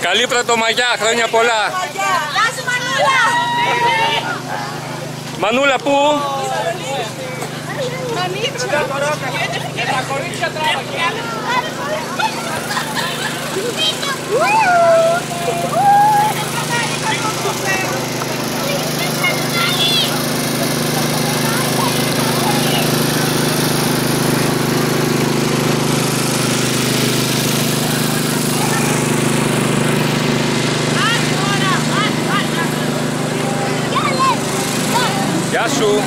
Καλή πρωτομαγιά, χρόνια πολλά! Γεια σου Μανούλα! Μανούλα πού? Γεια σου!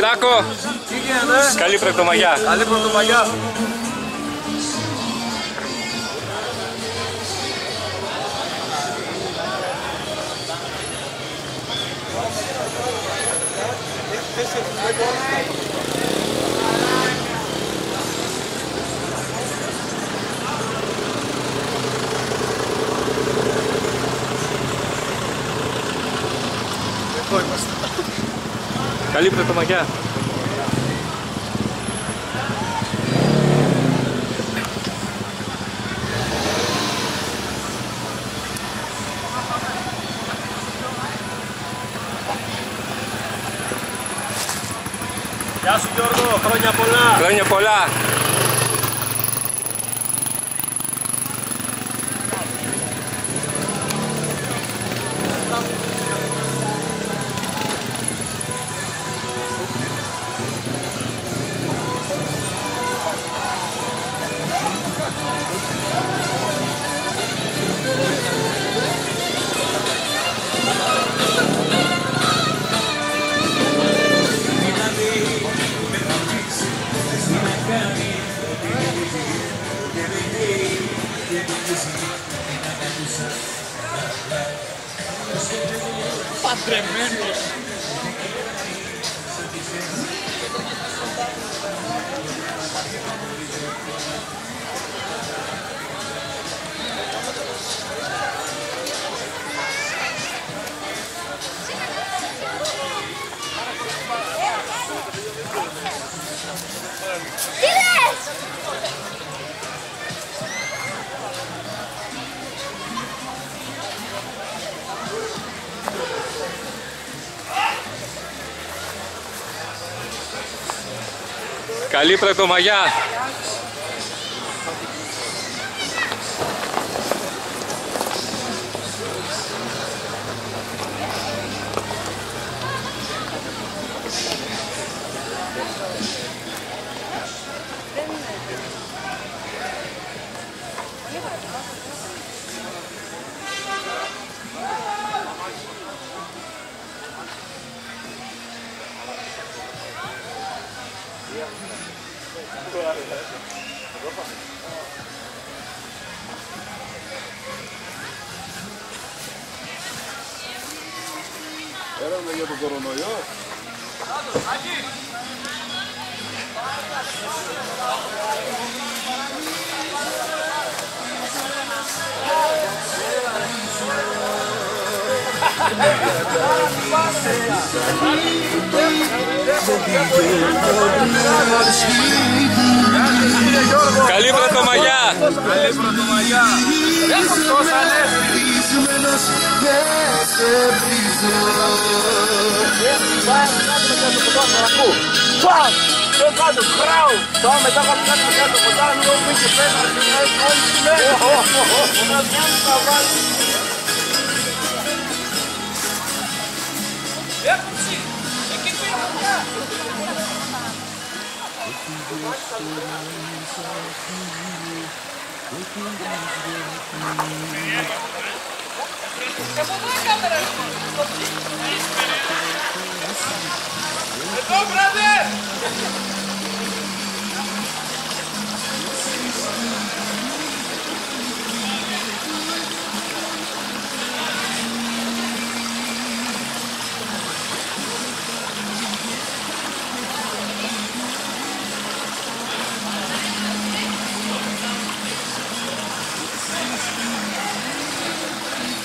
Πειράκο, καλή πρωτομαγιά. Καλή πρωτομαγιά. Εδώ είμαστε. Καλή πρωτομαγιά. Γεια σου Γιώργο, χρόνια πολλά! Χρόνια πολλά! Παντρεμένος. Καλή πρωτομαγιά. Έραμε για τον κορονοϊό. Καλή πρωτομαγιά! Καλή πρωτομαγιά! Εδώ, μπράδερ!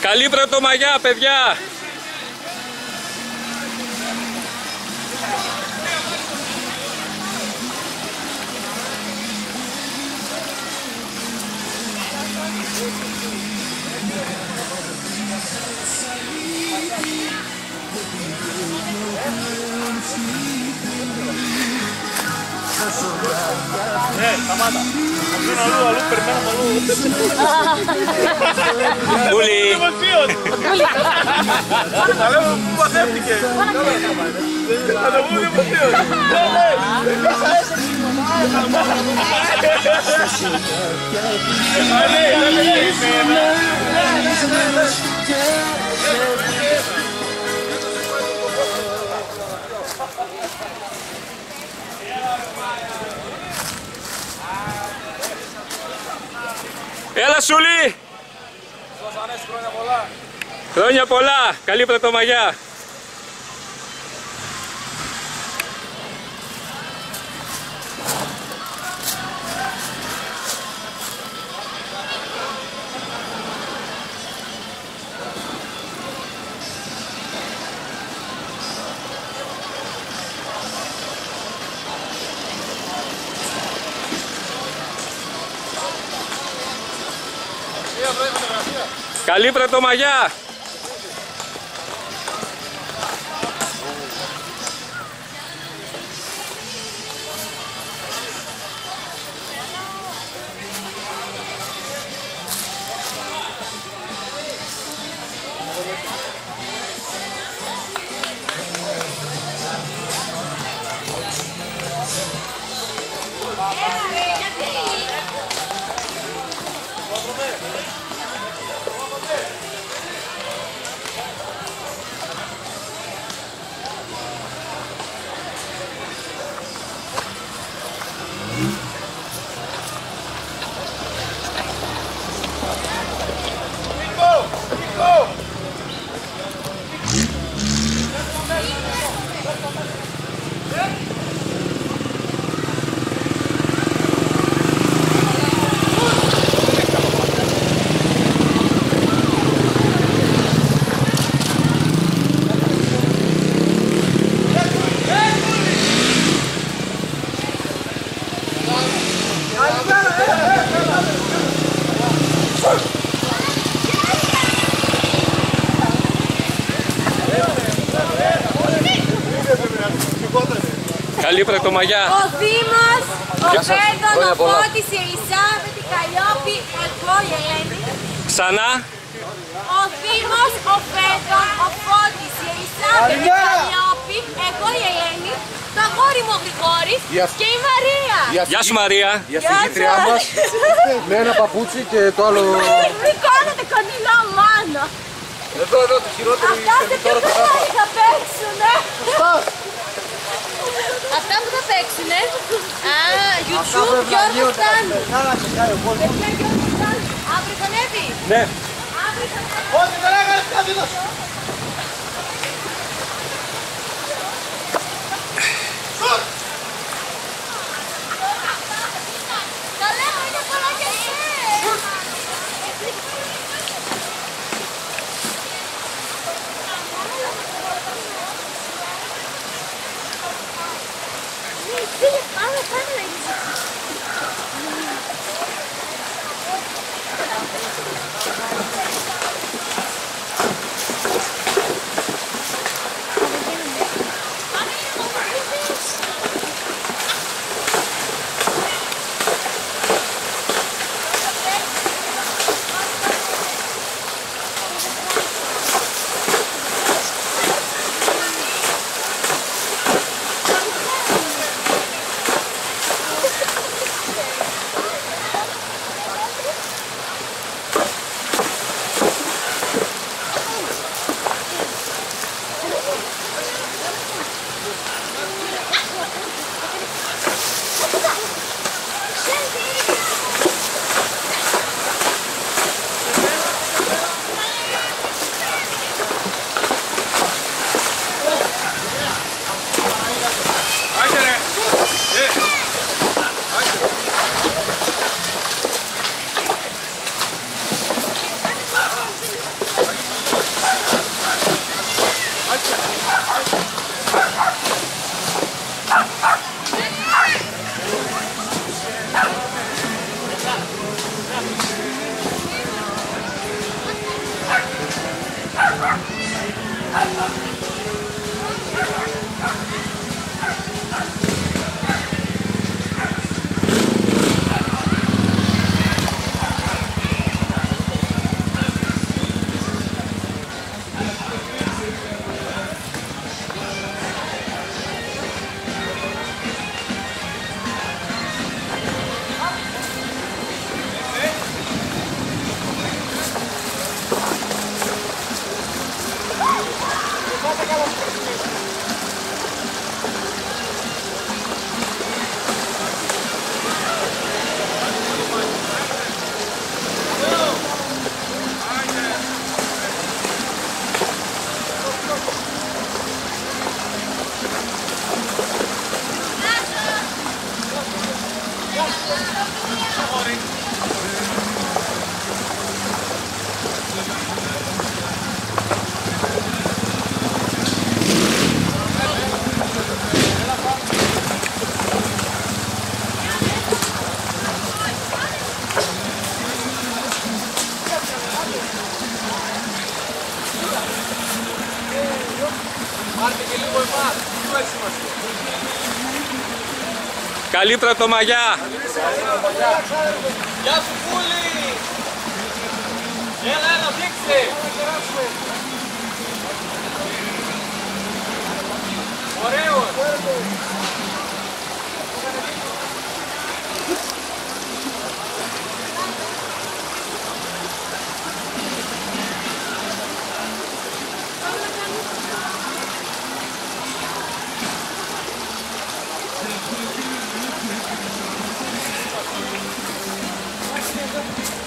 Καλή πρωτομαγιά, παιδιά! Ναι, σταμάτα. Αφήνω αλλού, περιμένω αλλού. Πούλη! Θα λέω που παθεύτηκε. Θα το πούμε δημοσίως. Έλα Σούλη! Ζωσανες, χρόνια πολλά! Χρόνια πολλά! Καλή πρωτομαγιά! Καλή πρωτομαγιά! Καλή καλύπτω μαγιά. Ο Δήμος, ο Πέτρος, ο Πότης, η Ελισάβετ, η Καλλιόπη, εγώ η Ελένη. Ξανά. Ο Δήμος, ο Πέτρος, ο Πότης, η Ελισάβετ, η Καλλιόπη, εγώ η Ελένη. Το αγόρι μου ο Γρηγόρης και η Μαρία. Γεια σου Μαρία. Η αφηγήτριά μας με ένα παπούτσι και το άλλο... Μην κάνετε κοντινό μάνα. Εδώ, εδώ, το χειρότερο είναι τώρα το κάπα. Αυτά θα παίξουνε. Αυτά που θα παίξουνε. Α, YouTube, Γιώργο Θάνου. Παιδιά, Γιώργο Θάνου. Αύριο τον έβει. Ναι. Αύριο τον έβει. Όχι, δεν έκανες κάτι εδώ. Καλή πρωτομαγιά! Γεια σου Πούλη! Έλα, έλα, δείξε! Ωραίος! Thank you.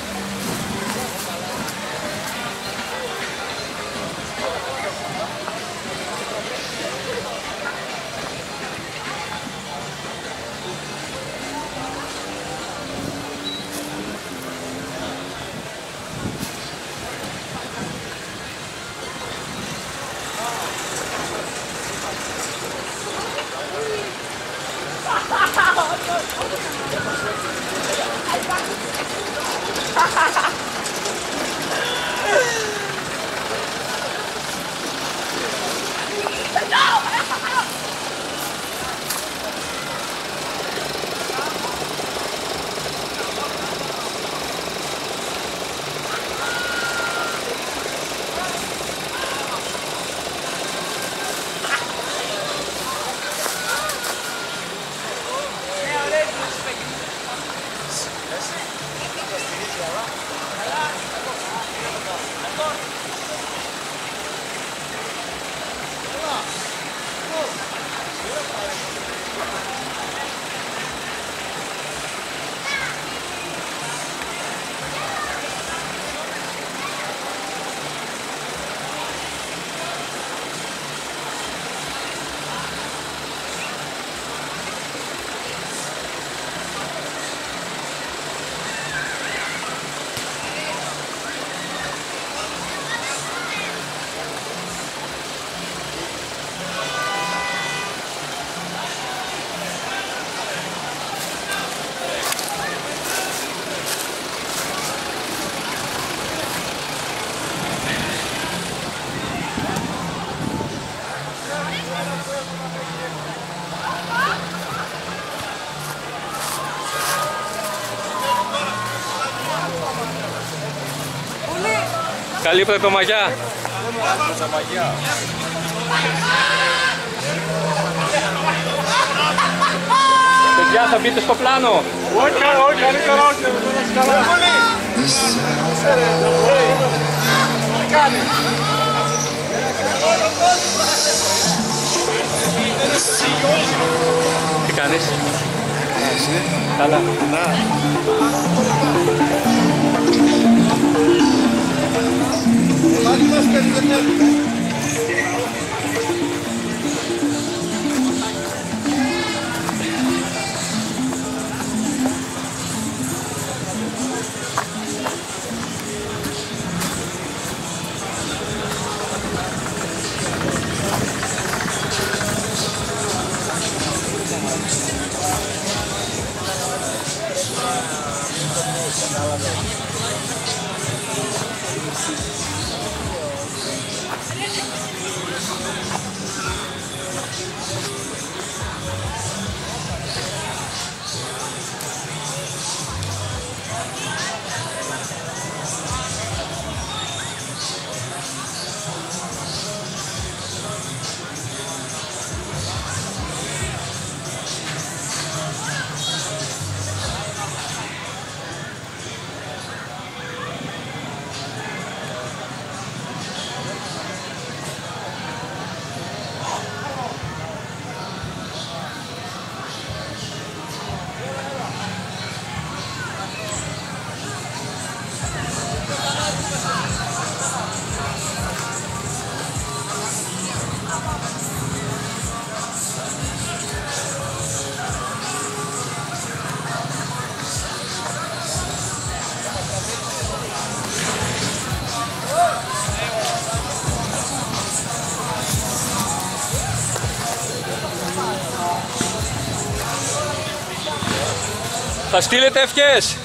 Καλή πρωτομαγιά. Παιδιά, θα μπείτε στο πλάνο. Όχι, όχι, όχι. Τι κάνει. Τι κάνεις. Καλά. Θα στείλετε ευχές!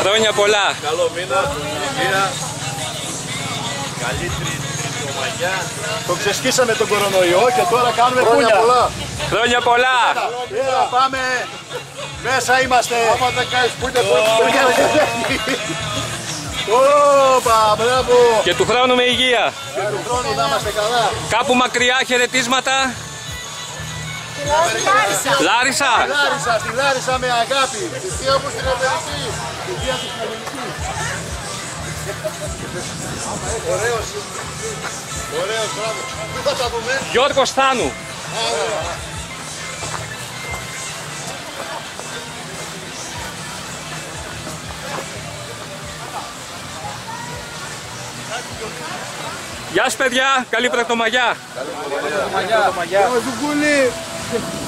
Χρόνια πολλά! Καλό μήνα, υγεία, καλή τριτομαγιά. Το ξεσκίσαμε τον κορονοϊό και τώρα κάνουμε πουλιά. Χρόνια πολλά! Πάμε! Μέσα είμαστε! Άμα δεν κάνεις πουλιά, μπράβο! Και του χρόνου με υγεία! Και του χρόνου να είμαστε καλά! Κάπου μακριά χαιρετίσματα! Λάρισα. Λάρισα. Λάρισα, στη Λάρισα με αγάπη. Τη θεία μου στην Ελενική. Τη θεία του στην Ελενική. Ωραίος. Ωραίος, μπράβο. Πού θα τα δούμε. Γιώργος Θάνου. Γεια σας παιδιά, καλή πρωτομαγιά. Καλή πρωτομαγιά. Καλή πρωτομαγιά. Thank you.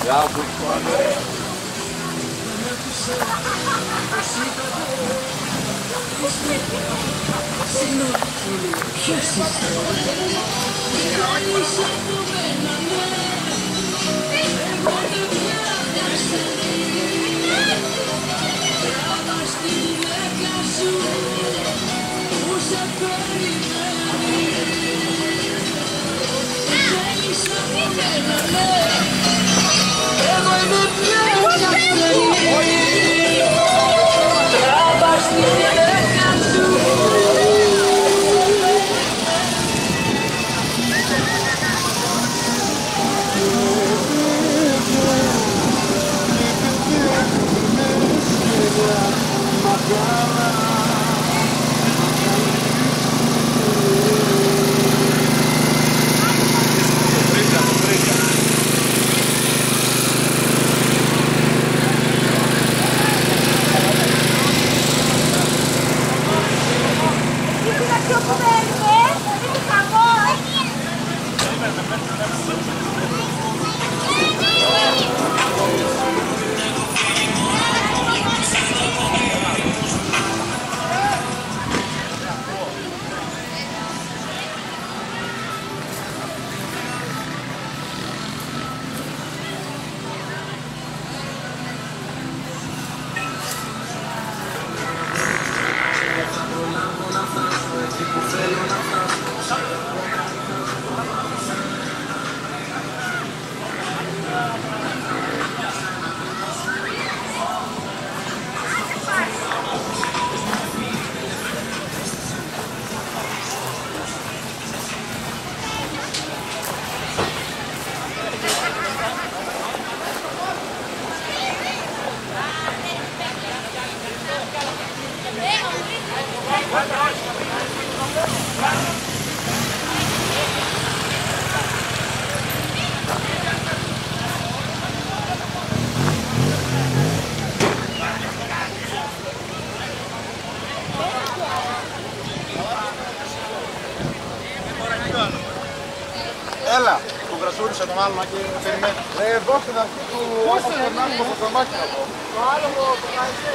άκουσε τον άλλον και περιμένει. Δώσε την αρχή του όπως περνάει το φωτομάκι να πω. Το άλλο που περνάει σε.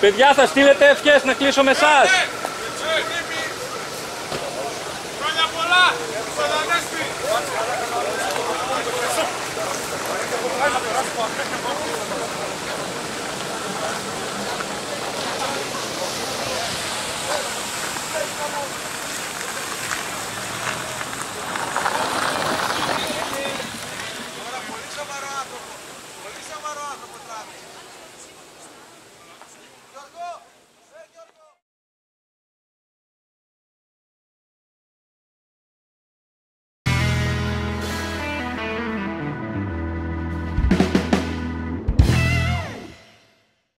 Παιδιά, θα στείλετε ευχές να κλείσω με εσάς. Χρόνια πολλά.